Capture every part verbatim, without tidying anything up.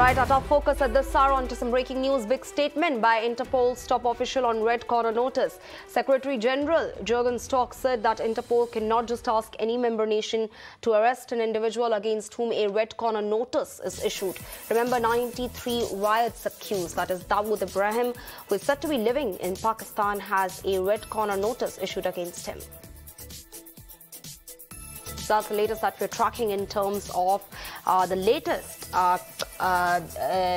Right, our top focus at this hour on to some breaking news. Big statement by Interpol's top official on red corner notice. Secretary General Jürgen Stock said that Interpol cannot just ask any member nation to arrest an individual against whom a red corner notice is issued. Remember, ninety-three riots accused, that is Dawood Ibrahim, who is said to be living in Pakistan, has a red corner notice issued against him. That's the latest that we're tracking in terms of uh, the latest uh, uh, uh,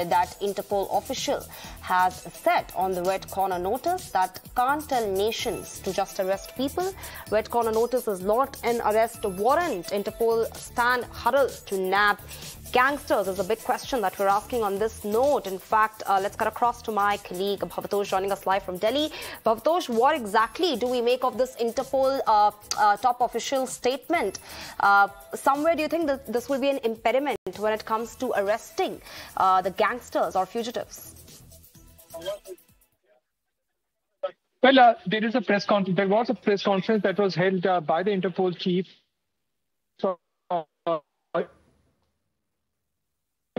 that Interpol official has said on the red corner notice, that can't tell nations to just arrest people. Red corner notice is not an arrest warrant. Interpol stand huddle to nab gangsters is a big question that we're asking on this note. In fact, uh, let's cut across to my colleague Bhavtosh joining us live from Delhi. Bhavtosh, what exactly do we make of this Interpol uh, uh, top official statement? Uh, somewhere, do you think that this will be an impediment when it comes to arresting uh, the gangsters or fugitives? Well, uh, there is a press conference. There was a press conference that was held uh, by the Interpol chief. So. Uh,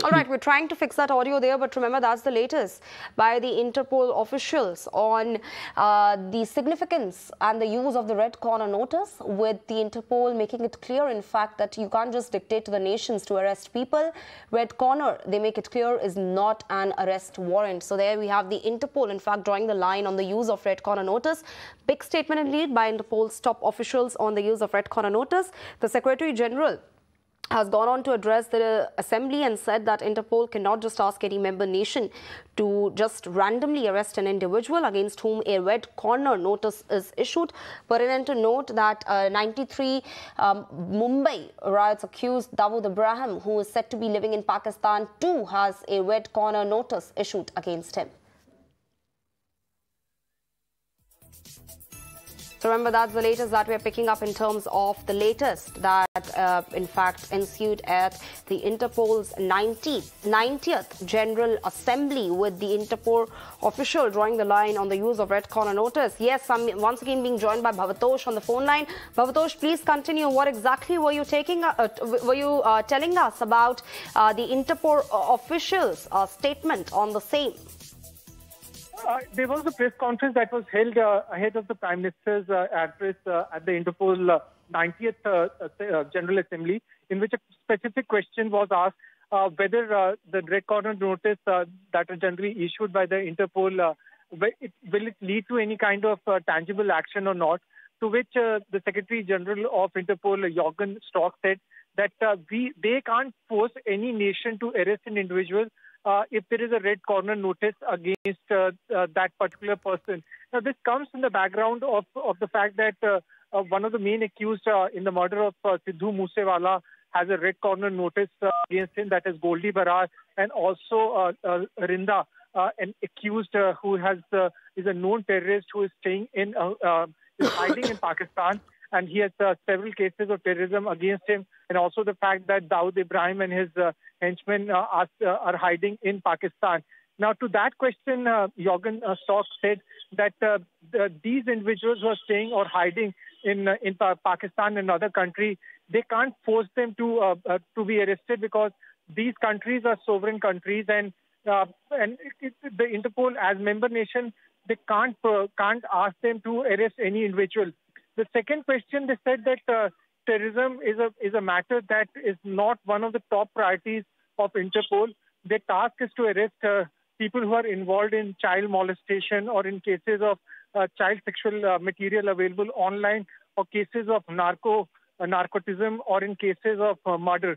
All right, we're trying to fix that audio there, but remember, that's the latest by the Interpol officials on uh, the significance and the use of the red corner notice, with the Interpol making it clear, in fact, that you can't just dictate to the nations to arrest people. Red corner, they make it clear, is not an arrest warrant. So there we have the Interpol, in fact, drawing the line on the use of red corner notice. Big statement indeed by Interpol's top officials on the use of red corner notice. The Secretary General has gone on to address the assembly and said that Interpol cannot just ask any member nation to just randomly arrest an individual against whom a red corner notice is issued. Pertinent to note that uh, ninety-three um, Mumbai riots accused Dawood Ibrahim, who is said to be living in Pakistan, too has a red corner notice issued against him. So remember, that's the latest that we're picking up in terms of the latest that, uh, in fact, ensued at the Interpol's ninetieth General Assembly, with the Interpol official drawing the line on the use of red corner notice. Yes, I'm once again being joined by Bhavtosh on the phone line. Bhavtosh, please continue. What exactly were you taking? Uh, were you uh, telling us about uh, the Interpol officials' uh, statement on the same? Uh, there was a press conference that was held uh, ahead of the Prime Minister's uh, address uh, at the Interpol uh, ninetieth uh, uh, General Assembly, in which a specific question was asked uh, whether uh, the red corner notice uh, that are generally issued by the Interpol, uh, will, it, will it lead to any kind of uh, tangible action or not, to which uh, the Secretary General of Interpol, uh, Jürgen Stock, said that uh, we they can't force any nation to arrest an individual Uh, if there is a red corner notice against uh, uh, that particular person. Now, this comes in the background of, of the fact that uh, uh, one of the main accused uh, in the murder of uh, Sidhu Moosewala has a red corner notice uh, against him, that is Goldie Barar, and also uh, uh, Rinda, uh, an accused uh, who has uh, is a known terrorist who is staying in uh, uh, is hiding in Pakistan, and he has uh, several cases of terrorism against him, and also the fact that Dawood Ibrahim and his uh, henchmen uh, are, uh, are hiding in Pakistan. Now, to that question, uh, Jürgen uh, Stock said that uh, the, these individuals who are staying or hiding in uh, in pa Pakistan and other country, they can't force them to uh, uh, to be arrested, because these countries are sovereign countries, and uh, and it, it, the Interpol as member nation, they can't uh, can't ask them to arrest any individual. The second question, they said that uh, terrorism is a is a matter that is not one of the top priorities of Interpol. Their task is to arrest uh, people who are involved in child molestation, or in cases of uh, child sexual uh, material available online, or cases of narco uh, narcotism, or in cases of uh, murder.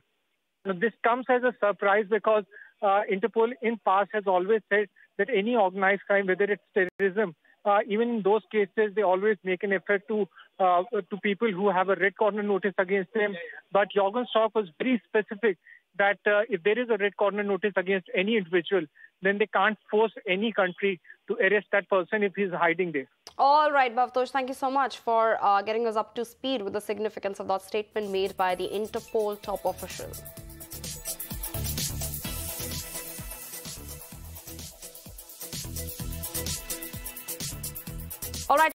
Now, this comes as a surprise, because uh, Interpol in past has always said that any organized crime, whether it's terrorism, Uh, even in those cases, they always make an effort to uh, to people who have a red corner notice against them. But Jürgen Stock was very specific that uh, if there is a red corner notice against any individual, then they can't force any country to arrest that person if he's hiding there. All right, Bhavtosh, thank you so much for uh, getting us up to speed with the significance of that statement made by the Interpol top official. All right.